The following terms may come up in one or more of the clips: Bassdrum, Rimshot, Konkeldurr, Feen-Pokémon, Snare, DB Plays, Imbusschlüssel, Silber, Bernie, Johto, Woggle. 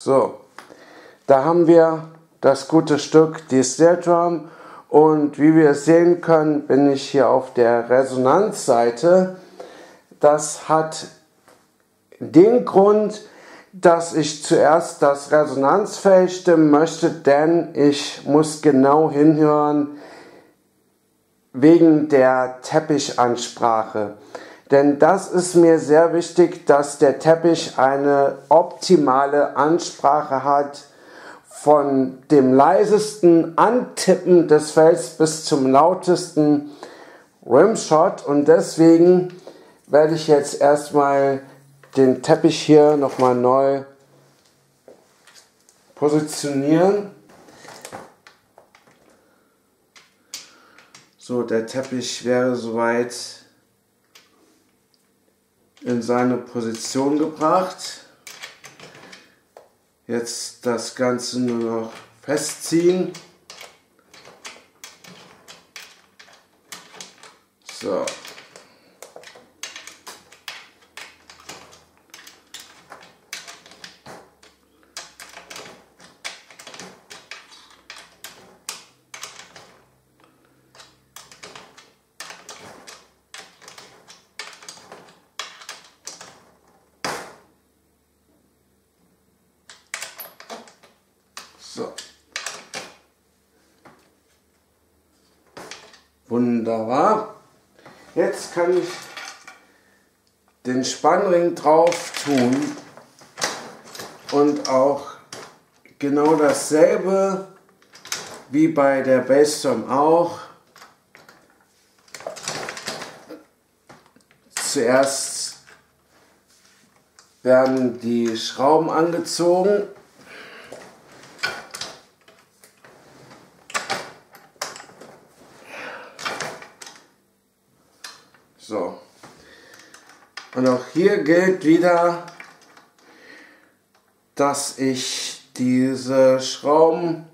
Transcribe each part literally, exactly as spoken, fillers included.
So, da haben wir das gute Stück, die Snare Drum, und wie wir sehen können, bin ich hier auf der Resonanzseite. Das hat den Grund, dass ich zuerst das Resonanzfeld stimmen möchte, denn ich muss genau hinhören wegen der Teppichansprache. Denn das ist mir sehr wichtig, dass der Teppich eine optimale Ansprache hat, von dem leisesten Antippen des Felds bis zum lautesten Rimshot. Und deswegen werde ich jetzt erstmal den Teppich hier nochmal neu positionieren. So, der Teppich wäre soweit in seine Position gebracht. Jetzt das Ganze nur noch festziehen. So. So. Wunderbar. Jetzt kann ich den Spannring drauf tun und auch genau dasselbe wie bei der Bassdrum auch. Zuerst werden die Schrauben angezogen. So, und auch hier gilt wieder, dass ich diese Schrauben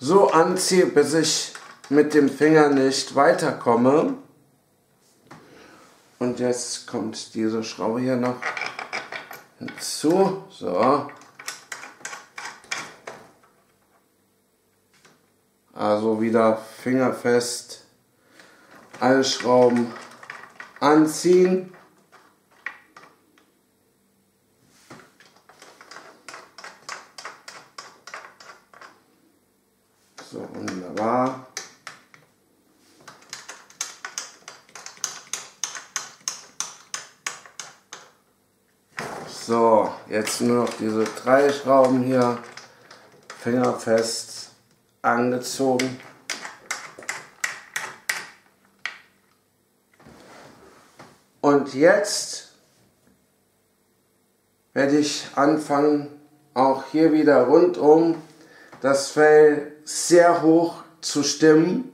so anziehe, bis ich mit dem Finger nicht weiterkomme. Und jetzt kommt diese Schraube hier noch hinzu. So. Also wieder fingerfest alle Schrauben anziehen. So, wunderbar. So, jetzt nur noch diese drei Schrauben hier fingerfest angezogen. Und jetzt werde ich anfangen, auch hier wieder rundum das Fell sehr hoch zu stimmen,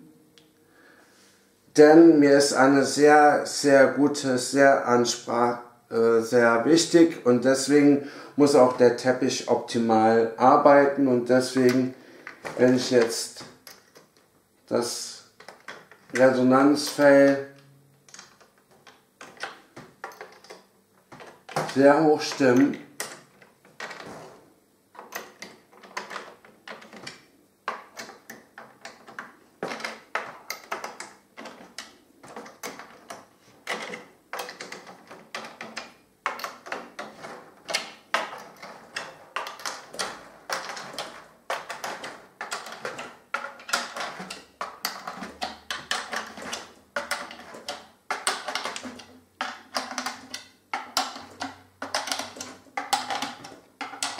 denn mir ist eine sehr, sehr gute, sehr Ansprache äh, sehr wichtig, und deswegen muss auch der Teppich optimal arbeiten, und deswegen werde ich jetzt das Resonanzfell sehr hoch stimmen.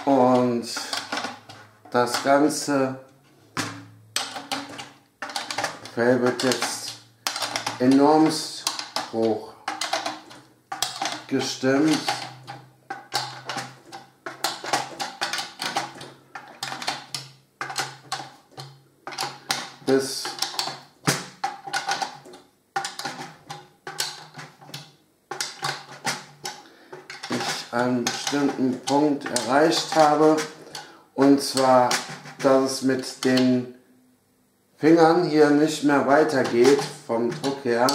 Und das ganze Fell wird jetzt enorm hoch gestimmt. Bis einen bestimmten Punkt erreicht habe, und zwar, dass es mit den Fingern hier nicht mehr weitergeht vom Druck her.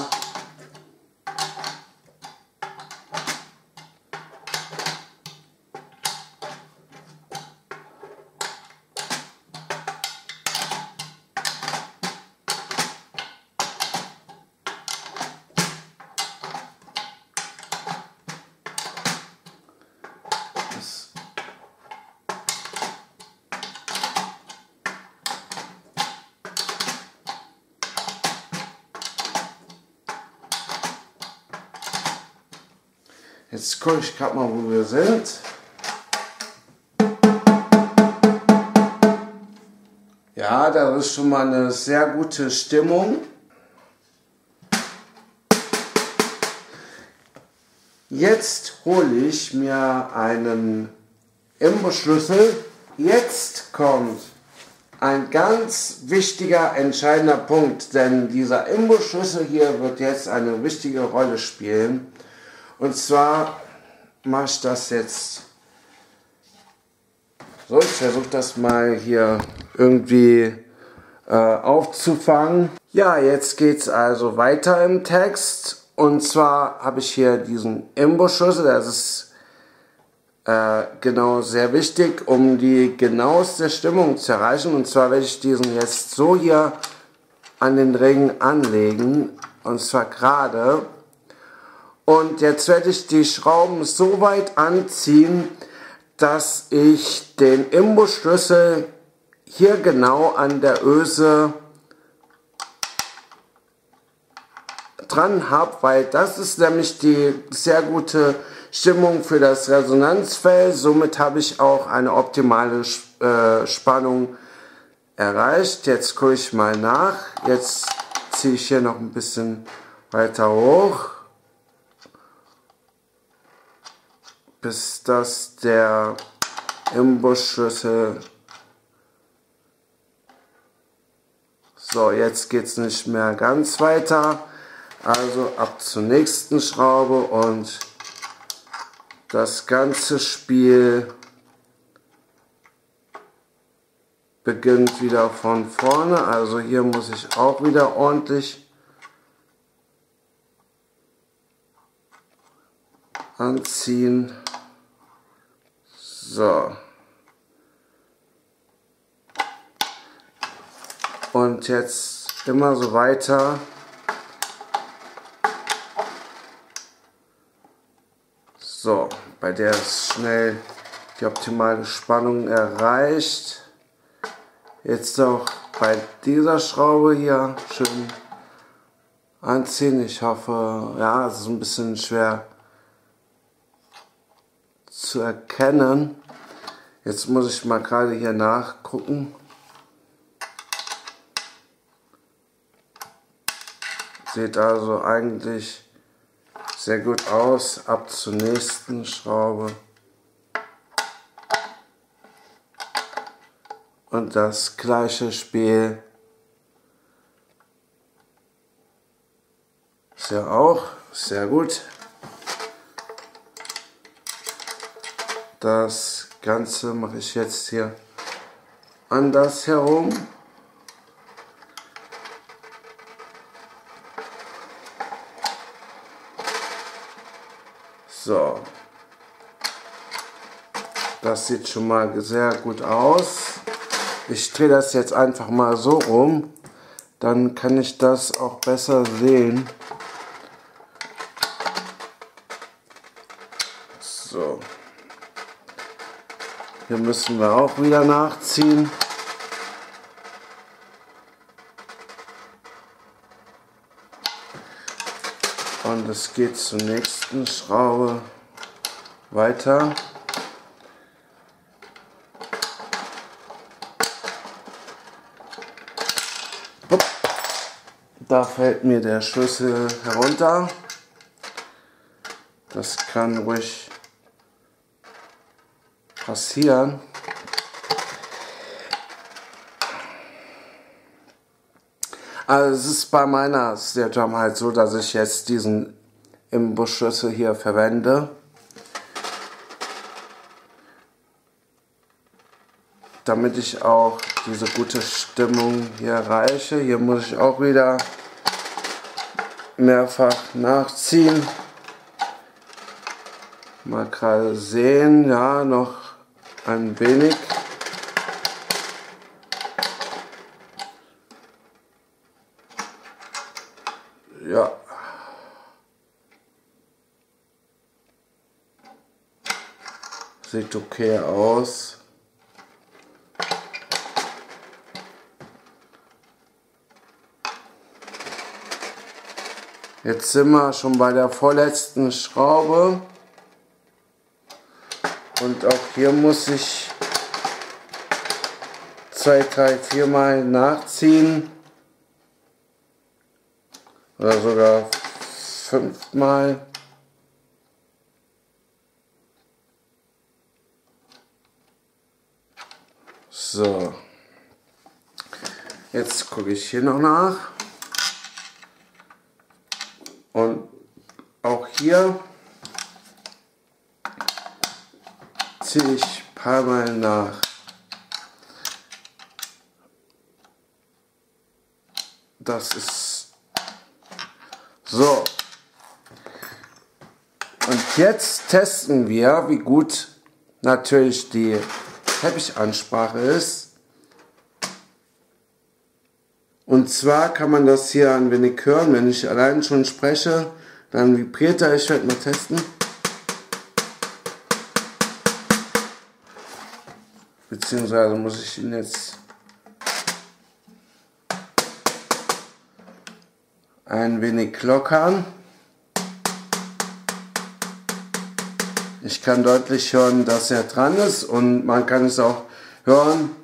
Jetzt gucke ich gerade mal, wo wir sind. Ja, da ist schon mal eine sehr gute Stimmung. Jetzt hole ich mir einen Imbusschlüssel. Jetzt kommt ein ganz wichtiger, entscheidender Punkt, denn dieser Imbusschlüssel hier wird jetzt eine wichtige Rolle spielen. Und zwar mache ich das jetzt so, ich versuche das mal hier irgendwie äh, aufzufangen. Ja, jetzt geht es also weiter im Text. Und zwar habe ich hier diesen Imbusschlüssel, das ist äh, genau sehr wichtig, um die genaueste Stimmung zu erreichen. Und zwar werde ich diesen jetzt so hier an den Ring anlegen, und zwar gerade. Und jetzt werde ich die Schrauben so weit anziehen, dass ich den Imbusschlüssel hier genau an der Öse dran habe, weil das ist nämlich die sehr gute Stimmung für das Resonanzfell. Somit habe ich auch eine optimale äh, Spannung erreicht. Jetzt gucke ich mal nach. Jetzt ziehe ich hier noch ein bisschen weiter hoch, bis das der Imbusschlüssel... So, jetzt geht es nicht mehr ganz weiter. Also ab zur nächsten Schraube und das ganze Spiel beginnt wieder von vorne. Also hier muss ich auch wieder ordentlich anziehen. So. Und jetzt immer so weiter. So, bei der ist schnell die optimale Spannung erreicht. Jetzt auch bei dieser Schraube hier schön anziehen. Ich hoffe, ja, es ist ein bisschen schwer zu erkennen. Jetzt muss ich mal gerade hier nachgucken. Seht also eigentlich sehr gut aus. Ab zur nächsten Schraube. Und das gleiche Spiel ist ja auch sehr gut. Das Ganze mache ich jetzt hier anders herum. So, das sieht schon mal sehr gut aus. Ich drehe das jetzt einfach mal so rum, dann kann ich das auch besser sehen. So, hier müssen wir auch wieder nachziehen. Und es geht zur nächsten Schraube weiter. Da fällt mir der Schlüssel herunter. Das kann ruhig passieren. Also es ist bei meiner Snare Drum halt so, dass ich jetzt diesen Imbusschlüssel hier verwende, damit ich auch diese gute Stimmung hier erreiche. Hier muss ich auch wieder mehrfach nachziehen. Mal gerade sehen, ja, noch ein wenig. Ja. Sieht okay aus. Jetzt sind wir schon bei der vorletzten Schraube. Und auch hier muss ich zwei, drei, vier Mal nachziehen. Oder sogar fünfmal. So. Jetzt gucke ich hier noch nach. Und auch hier ziehe ich ein paar Mal nach. Das ist so. Und jetzt testen wir, wie gut natürlich die Teppichansprache ist. Und zwar kann man das hier ein wenig hören, wenn ich allein schon spreche, dann vibriert er. Ich werde mal testen. Beziehungsweise muss ich ihn jetzt ein wenig lockern. Ich kann deutlich hören, dass er dran ist, und man kann es auch hören.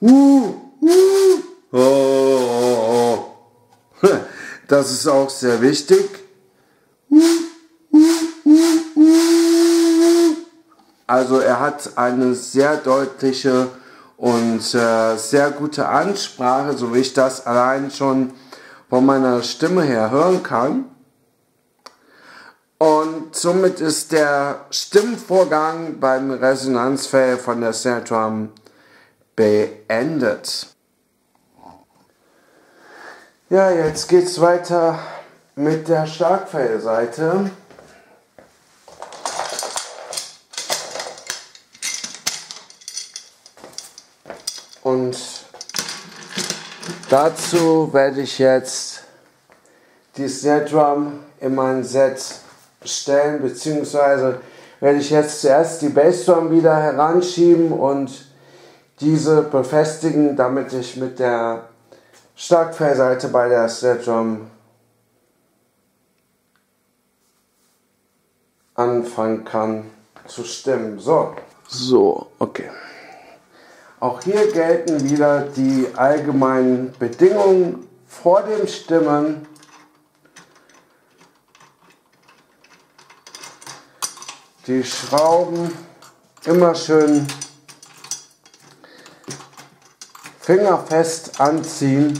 Uh, uh, oh, oh, oh. Das ist auch sehr wichtig. Uh, uh, uh, uh. Also er hat eine sehr deutliche und äh, sehr gute Ansprache, so wie ich das allein schon von meiner Stimme her hören kann. Und somit ist der Stimmvorgang beim Resonanzfell von der Snare Drum beendet. Ja, jetzt geht's weiter mit der Schlagfellseite. Und dazu werde ich jetzt die Snare Drum in mein Set stellen, beziehungsweise werde ich jetzt zuerst die Bassdrum wieder heranschieben und diese befestigen, damit ich mit der Schlagfellseite bei der Snare Drum anfangen kann zu stimmen. So, so, okay. Auch hier gelten wieder die allgemeinen Bedingungen vor dem Stimmen. Die Schrauben immer schön fingerfest anziehen.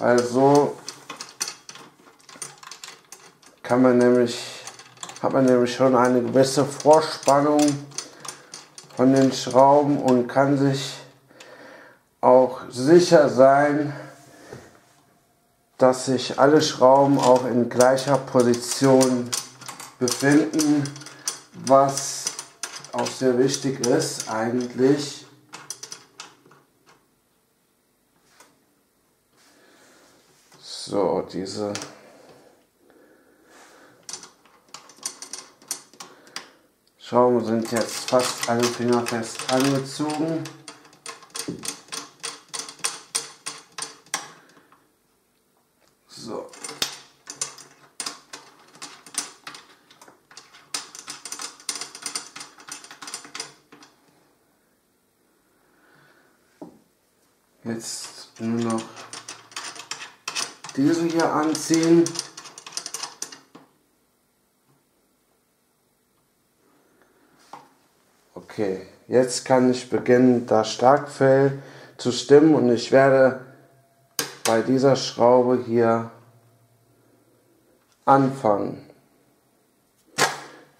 Also kann man nämlich hat man nämlich schon eine gewisse Vorspannung von den Schrauben und kann sich auch sicher sein, dass sich alle Schrauben auch in gleicher Position befinden, was auch sehr wichtig ist eigentlich. So, diese Schrauben sind jetzt fast alle fingerfest angezogen. So. Jetzt nur noch diese hier anziehen. Okay, jetzt kann ich beginnen, das Schlagfell zu stimmen, und ich werde bei dieser Schraube hier anfangen.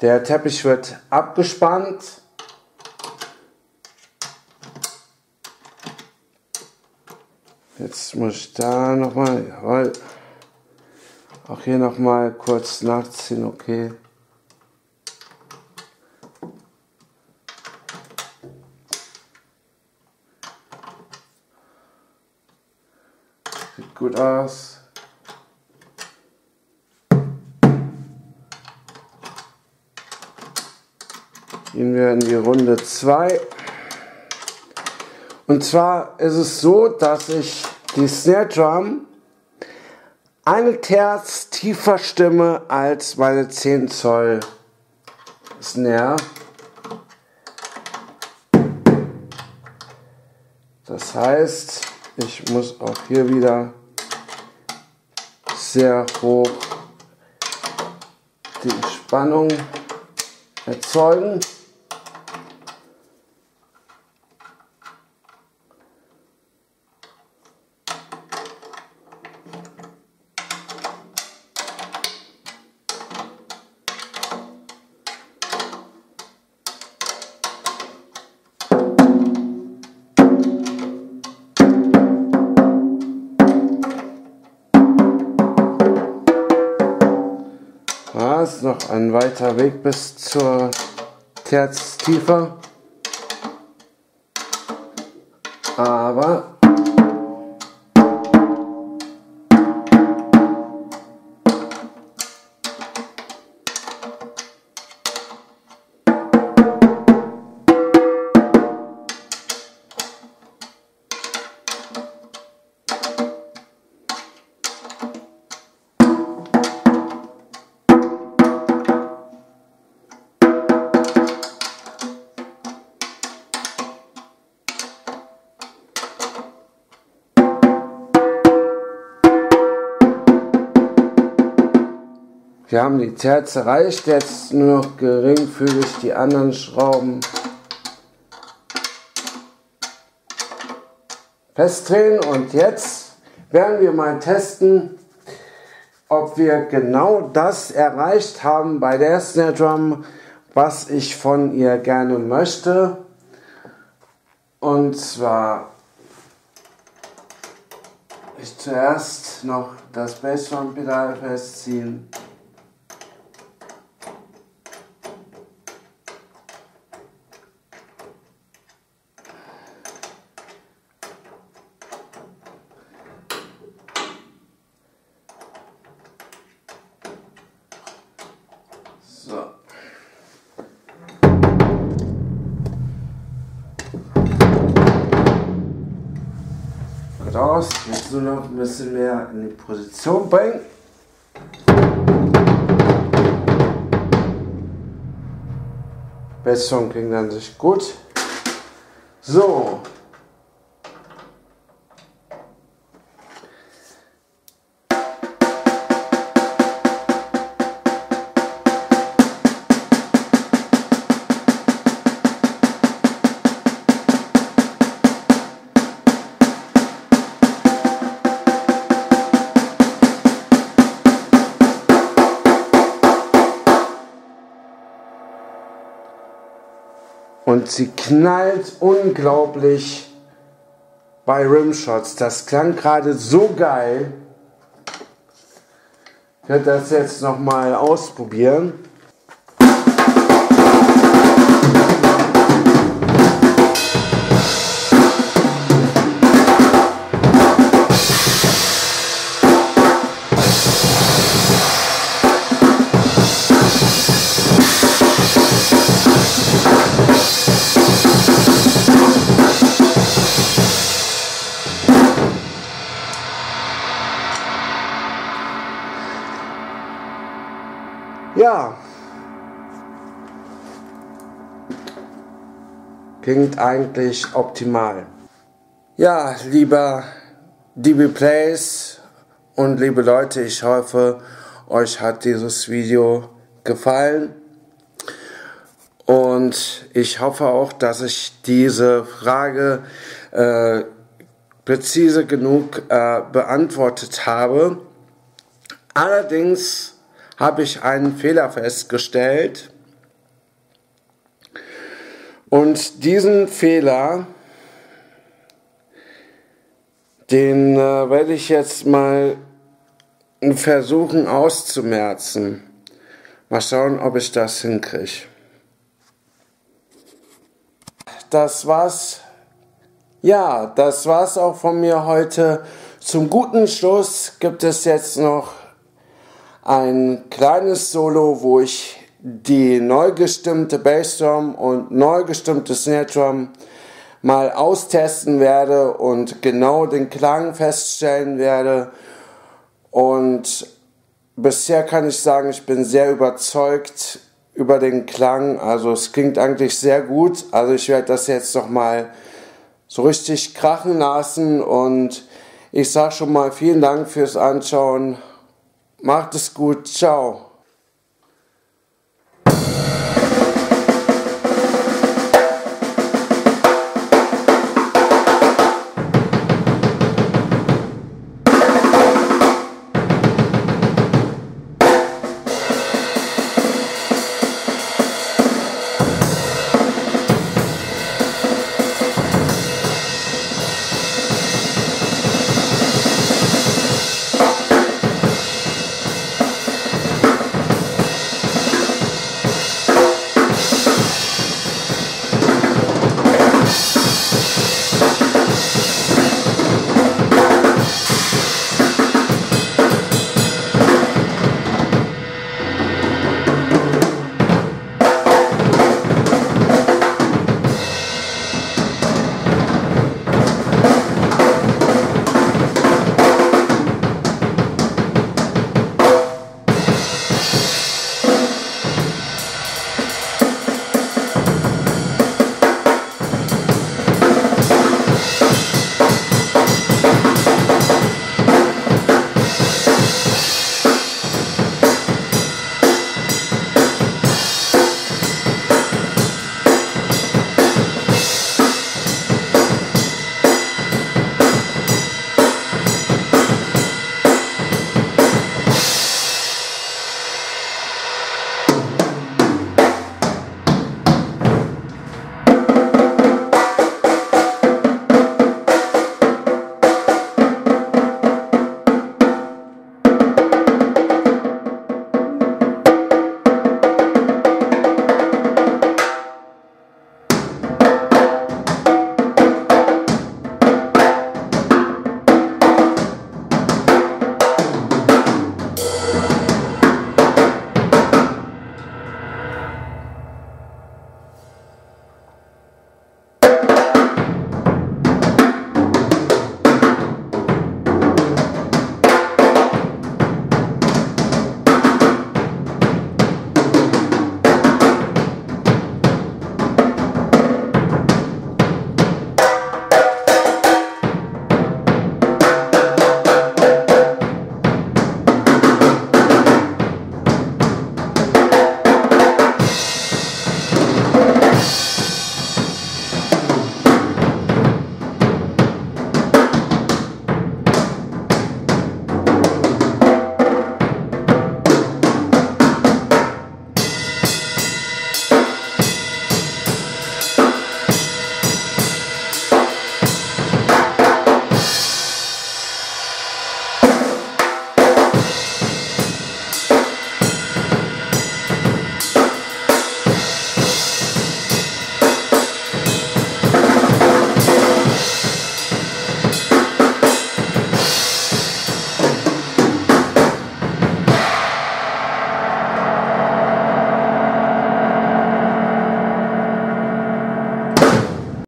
Der Teppich wird abgespannt. Jetzt muss ich da nochmal, jawohl, auch hier nochmal kurz nachziehen, okay. Gut aus. Gehen wir in die Runde zwei. Und zwar ist es so, dass ich die Snare Drum eine Terz tiefer stimme als meine zehn Zoll Snare. Das heißt, ich muss auch hier wieder sehr hoch die Spannung erzeugen. Ist noch ein weiter Weg bis zur Terztiefe, aber wir haben die Terz erreicht, jetzt nur noch geringfügig die anderen Schrauben festdrehen und jetzt werden wir mal testen, ob wir genau das erreicht haben bei der Snare Drum, was ich von ihr gerne möchte. Und zwar ich zuerst noch das Bassdrum-Pedal festziehen. Raus, jetzt nur noch ein bisschen mehr in die Position bringen. Bassdrum klingt an sich gut. So. Und sie knallt unglaublich bei Rimshots. Das klang gerade so geil. Ich werde das jetzt nochmal ausprobieren. Ja, klingt eigentlich optimal. Ja, lieber D B Plays und liebe Leute, ich hoffe, euch hat dieses Video gefallen. Und ich hoffe auch, dass ich diese Frage äh, präzise genug äh, beantwortet habe. Allerdings habe ich einen Fehler festgestellt und diesen Fehler, den äh, werde ich jetzt mal versuchen auszumerzen. Mal schauen, ob ich das hinkriege. Das war's. Ja, das war's auch von mir heute. Zum guten Schluss gibt es jetzt noch ein kleines Solo, wo ich die neu gestimmte Bassdrum und neu gestimmte Snare Drum mal austesten werde und genau den Klang feststellen werde. Und bisher kann ich sagen, ich bin sehr überzeugt über den Klang. Also es klingt eigentlich sehr gut. Also ich werde das jetzt noch mal so richtig krachen lassen. Und ich sage schon mal vielen Dank fürs Anschauen. Macht es gut. Ciao.